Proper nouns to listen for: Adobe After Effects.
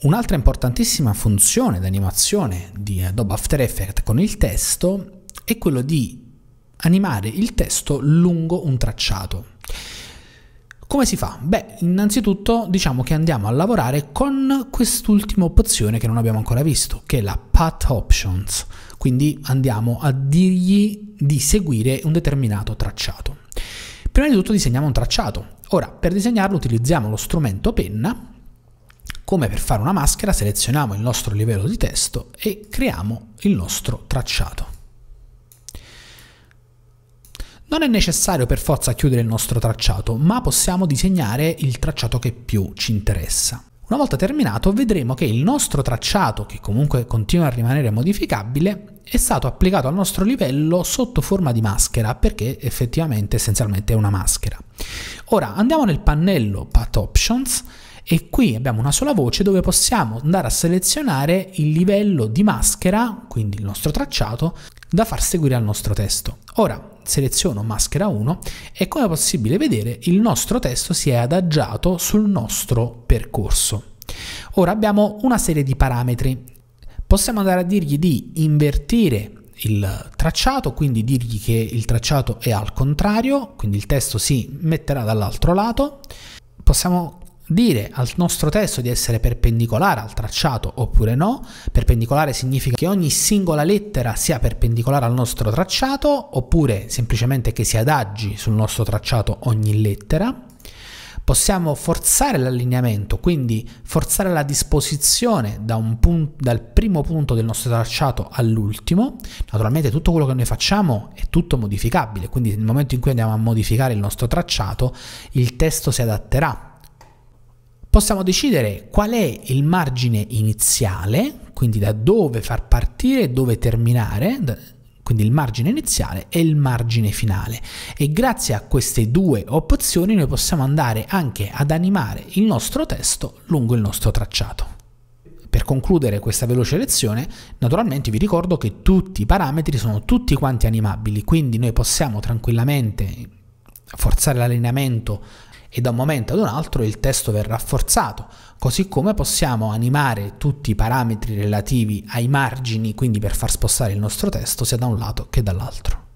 Un'altra importantissima funzione d'animazione di Adobe After Effects con il testo è quello di animare il testo lungo un tracciato. Come si fa? Beh, innanzitutto diciamo che andiamo a lavorare con quest'ultima opzione che non abbiamo ancora visto, che è la Path Options. Quindi andiamo a dirgli di seguire un determinato tracciato. Prima di tutto disegniamo un tracciato. Ora, per disegnarlo utilizziamo lo strumento penna. Come per fare una maschera, selezioniamo il nostro livello di testo e creiamo il nostro tracciato. Non è necessario per forza chiudere il nostro tracciato, ma possiamo disegnare il tracciato che più ci interessa. Una volta terminato, vedremo che il nostro tracciato, che comunque continua a rimanere modificabile, è stato applicato al nostro livello sotto forma di maschera, perché effettivamente essenzialmente è una maschera. Ora andiamo nel pannello Path Options e qui abbiamo una sola voce dove possiamo andare a selezionare il livello di maschera, quindi il nostro tracciato, da far seguire al nostro testo. Ora seleziono maschera 1 e, come è possibile vedere, il nostro testo si è adagiato sul nostro percorso. Ora abbiamo una serie di parametri. Possiamo andare a dirgli di invertire il tracciato, quindi dirgli che il tracciato è al contrario, quindi il testo si metterà dall'altro lato. Possiamo dire al nostro testo di essere perpendicolare al tracciato oppure no. Perpendicolare significa che ogni singola lettera sia perpendicolare al nostro tracciato, oppure semplicemente che si adagi sul nostro tracciato ogni lettera. Possiamo forzare l'allineamento, quindi forzare la disposizione dal primo punto del nostro tracciato all'ultimo. Naturalmente tutto quello che noi facciamo è tutto modificabile, quindi nel momento in cui andiamo a modificare il nostro tracciato il testo si adatterà. Possiamo decidere qual è il margine iniziale, quindi da dove far partire e dove terminare, quindi il margine iniziale e il margine finale. E grazie a queste due opzioni noi possiamo andare anche ad animare il nostro testo lungo il nostro tracciato. Per concludere questa veloce lezione, naturalmente vi ricordo che tutti i parametri sono tutti quanti animabili, quindi noi possiamo tranquillamente forzare l'allineamento e da un momento ad un altro il testo verrà forzato, così come possiamo animare tutti i parametri relativi ai margini, quindi per far spostare il nostro testo sia da un lato che dall'altro.